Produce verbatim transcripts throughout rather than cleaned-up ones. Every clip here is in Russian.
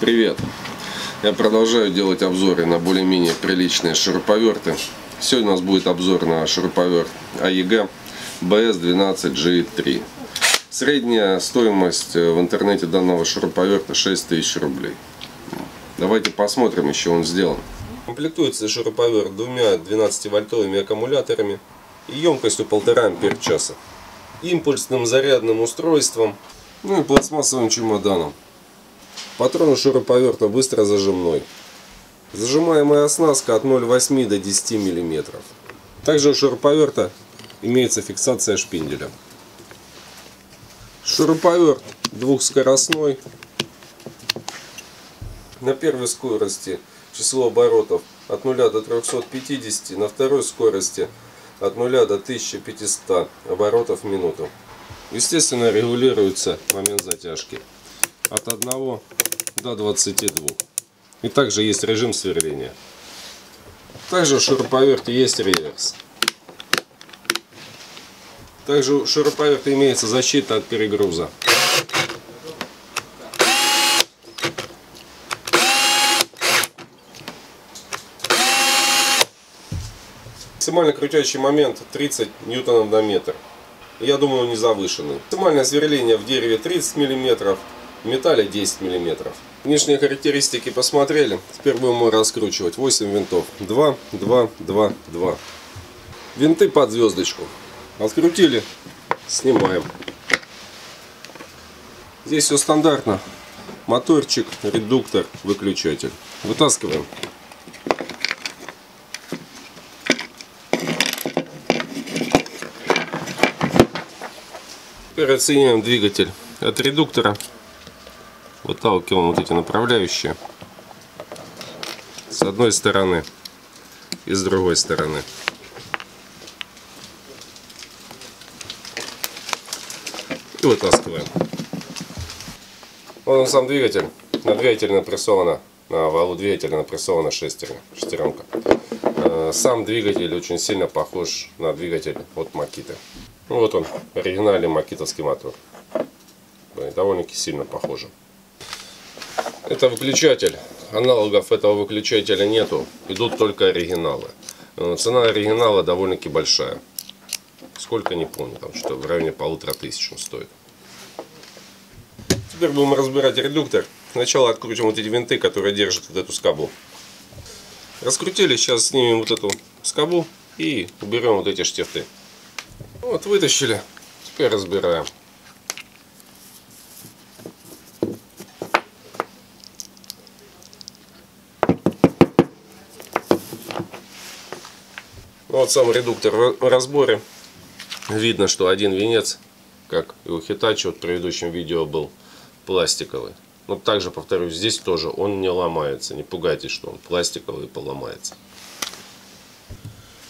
Привет! Я продолжаю делать обзоры на более-менее приличные шуруповерты. Сегодня у нас будет обзор на шуруповерт А E G B S one two G three. Средняя стоимость в интернете данного шуруповерта шесть тысяч рублей. Давайте посмотрим, из чего он сделан. Комплектуется шуруповерт двумя двенадцативольтовыми аккумуляторами и емкостью полтора ампер-часа, импульсным зарядным устройством, ну и пластмассовым чемоданом. Патрон у шуруповерта быстро зажимной. Зажимаемая оснастка от ноль целых восьми десятых до десяти миллиметров. Также у шуруповерта имеется фиксация шпинделя. Шуруповерт двухскоростной. На первой скорости число оборотов от нуля до трёхсот пятидесяти, на второй скорости от нуля до тысячи пятисот оборотов в минуту. Естественно, регулируется момент затяжки от одного до двадцати двух. И также есть режим сверления. Также у шуруповерта есть реверс. Также у шуруповерта имеется защита от перегруза. Максимально крутящий момент тридцать ньютонов на метр. Я думаю, он не завышенный. Максимальное сверление в дереве тридцать миллиметров. В металле десять миллиметров. Внешние характеристики посмотрели. Теперь будем мы раскручивать. восемь винтов. два, два, два, два. Винты под звездочку. Открутили. Снимаем. Здесь все стандартно. Моторчик, редуктор, выключатель. Вытаскиваем. Теперь отсоединяем двигатель от редуктора. Выталкиваем вот эти направляющие с одной стороны и с другой стороны. И вытаскиваем. Вон он сам двигатель. На двигатель напрессована, на валу двигателя напрессована шестерня, шестеренка. Сам двигатель очень сильно похож на двигатель от Макиты. Ну, вот он, оригинальный макитовский мотор. Довольно-таки сильно похожи. Это выключатель. Аналогов этого выключателя нету. Идут только оригиналы. Цена оригинала довольно-таки большая. Сколько, не помню, там что в районе полутора тысяч он стоит. Теперь будем разбирать редуктор. Сначала открутим вот эти винты, которые держат вот эту скобу. Раскрутили, сейчас снимем вот эту скобу и уберем вот эти штифты. Вот, вытащили. Теперь разбираем. Вот сам редуктор в разборе. Видно, что один венец, как и у Hitachi, вот в предыдущем видео был пластиковый. Но также, повторюсь, здесь тоже он не ломается. Не пугайтесь, что он пластиковый и поломается.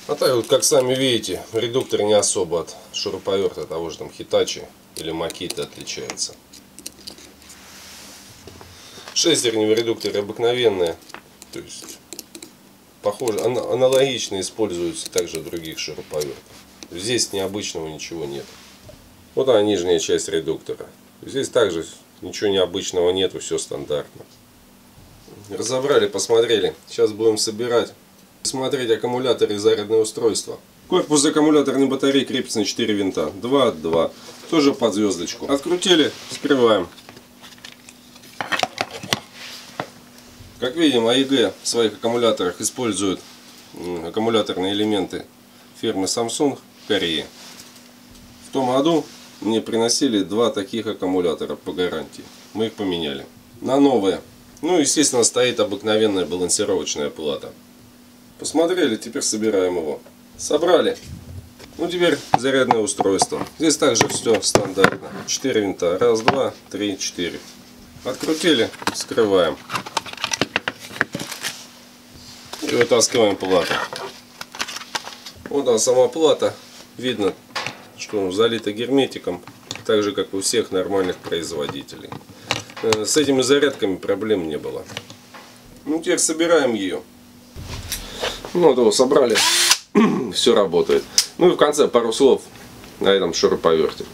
А так вот, как сами видите, редуктор не особо от шуруповерта того же там Hitachi или Makita отличается. Шестерни в редукторе обыкновенные. То есть... Похоже, аналогично используются также в других шуруповертах. Здесь необычного ничего нет. Вот она, нижняя часть редуктора. Здесь также ничего необычного нету, все стандартно. Разобрали, посмотрели. Сейчас будем собирать. Смотреть аккумулятор и зарядное устройство. Корпус аккумуляторной батареи крепится на четыре винта. два от двух. Тоже под звездочку. Открутили, скрываем. Как видим, А E G в своих аккумуляторах использует аккумуляторные элементы фирмы Samsung Кореи. В том году мне приносили два таких аккумулятора по гарантии. Мы их поменяли на новые. Ну, естественно, стоит обыкновенная балансировочная плата. Посмотрели, теперь собираем его. Собрали. Ну, теперь зарядное устройство. Здесь также все стандартно. четыре винта. Раз, два, три, четыре. Открутили, скрываем. И вытаскиваем плату. Вот она, сама плата. Видно, что залита герметиком, так же как у всех нормальных производителей. С этими зарядками проблем не было. Ну, теперь собираем ее. Ну, вот собрали. Все работает. Ну и в конце пару слов на этом шуруповерте.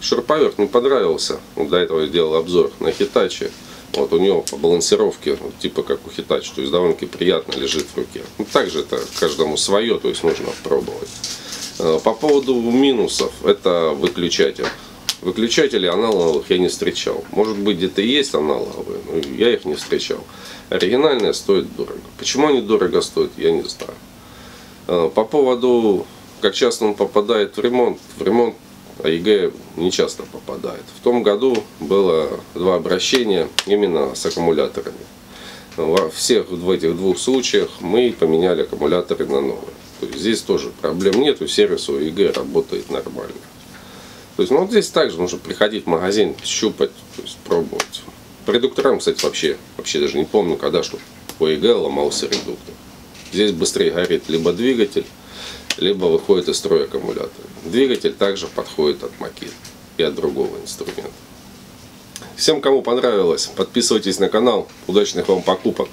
Шуруповерт мне понравился. До этого я делал обзор на Hitachi. Вот у него по балансировке, типа как у Hitachi, то есть довольно-таки приятно лежит в руке. Ну, также это каждому свое, то есть нужно пробовать. По поводу минусов, это выключатель. Выключателей аналоговых я не встречал. Может быть, где-то есть аналоговые, но я их не встречал. Оригинальные стоят дорого. Почему они дорого стоят, я не знаю. По поводу, как часто он попадает в ремонт, в ремонт А E G не часто попадает. В том году было два обращения именно с аккумуляторами. Во всех в этих двух случаях мы поменяли аккумуляторы на новые. То есть здесь тоже проблем нет, и сервис у А E G работает нормально. То есть, ну, вот здесь также нужно приходить в магазин, щупать, то есть пробовать. По редукторам, кстати, вообще, вообще даже не помню, когда что у А E G ломался редуктор. Здесь быстрее горит либо двигатель, либо выходит из строя аккумулятор. Двигатель также подходит от Makita и от другого инструмента. Всем, кому понравилось, подписывайтесь на канал. Удачных вам покупок!